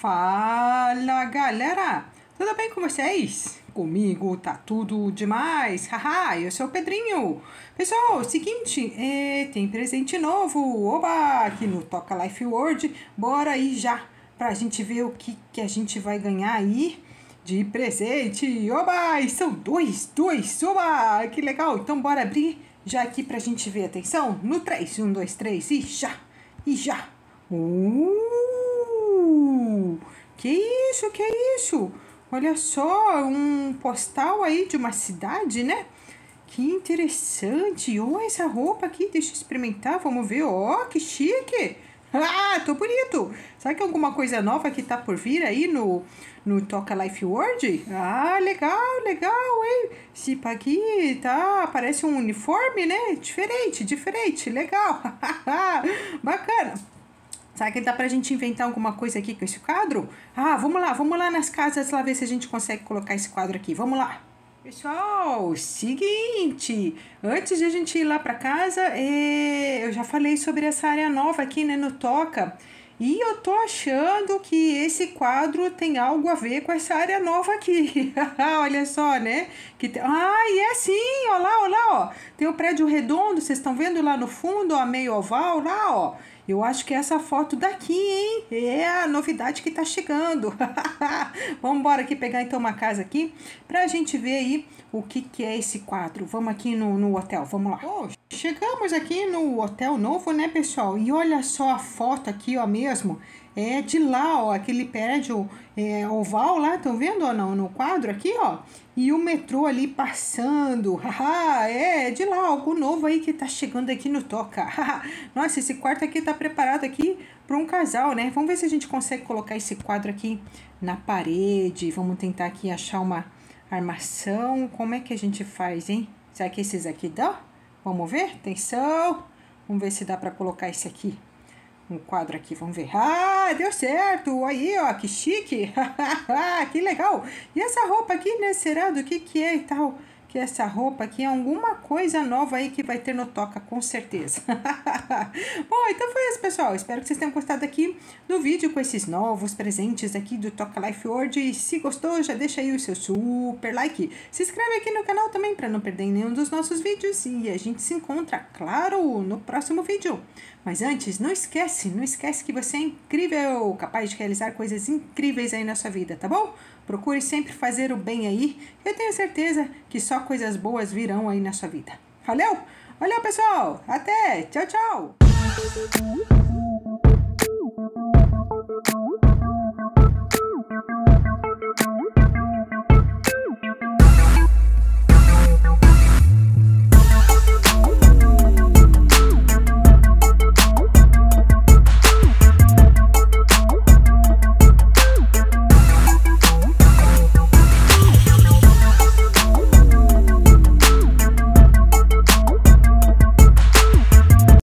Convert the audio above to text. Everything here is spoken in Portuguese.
Fala galera, tudo bem com vocês? Comigo tá tudo demais, haha, eu sou o Pedrinho. Pessoal, seguinte, tem presente novo, oba, aqui no Toca Life World. Bora aí já, pra gente ver o que a gente vai ganhar aí de presente, oba, e são dois, oba, que legal. Então bora abrir já aqui pra gente ver, atenção, no 3, 1, 2, 3, e já, Que isso? Olha só, um postal aí de uma cidade, né? Que interessante. Ó, essa roupa aqui, deixa eu experimentar, vamos ver. Ó, que chique. Ah, tô bonito. Será que alguma coisa nova que tá por vir aí no Toca Life World? Ah, legal, hein? Esse aqui tá, parece um uniforme, né? Diferente, legal. Bacana. Será que dá pra gente inventar alguma coisa aqui com esse quadro? Ah, vamos lá nas casas lá ver se a gente consegue colocar esse quadro aqui. Vamos lá. Pessoal, seguinte, antes de a gente ir lá pra casa, eu já falei sobre essa área nova aqui, né, no Toca. E eu tô achando que esse quadro tem algo a ver com essa área nova aqui. Olha só, né? E é sim, ó lá, ó. Tem o prédio redondo, vocês estão vendo lá no fundo, ó, meio oval, lá, ó. Eu acho que é essa foto daqui, hein? É a novidade que tá chegando. Vamos embora aqui pegar então uma casa aqui pra gente ver aí o que é esse quadro. Vamos aqui no hotel, vamos lá. Bom, chegamos aqui no hotel novo, né, pessoal? E olha só a foto aqui, ó, mesmo. É de lá, ó, aquele prédio oval lá, estão vendo ou não? No quadro aqui, ó. E o metrô ali passando. É de lá, algo novo aí que tá chegando aqui no Toca. Nossa, esse quarto aqui tá preparado aqui para um casal, né? Vamos ver se a gente consegue colocar esse quadro aqui na parede. Vamos tentar aqui achar uma armação. Como é que a gente faz, hein? Será que esses aqui dá? Vamos ver? Atenção. Vamos ver se dá para colocar esse aqui. Um quadro aqui, vamos ver. Ah, deu certo. Aí, ó, que chique. Que legal. E essa roupa aqui, né? Será do que é e tal? Que essa roupa aqui é alguma coisa nova aí que vai ter no Toca, com certeza. Bom, então foi isso, pessoal. Espero que vocês tenham gostado aqui do vídeo com esses novos presentes aqui do Toca Life World. E se gostou, já deixa aí o seu super like. Se inscreve aqui no canal também para não perder nenhum dos nossos vídeos. E a gente se encontra, claro, no próximo vídeo. Mas antes, não esquece que você é incrível, capaz de realizar coisas incríveis aí na sua vida, tá bom? Procure sempre fazer o bem aí. Eu tenho certeza que só coisas boas virão aí na sua vida. Valeu, pessoal. Até. Tchau.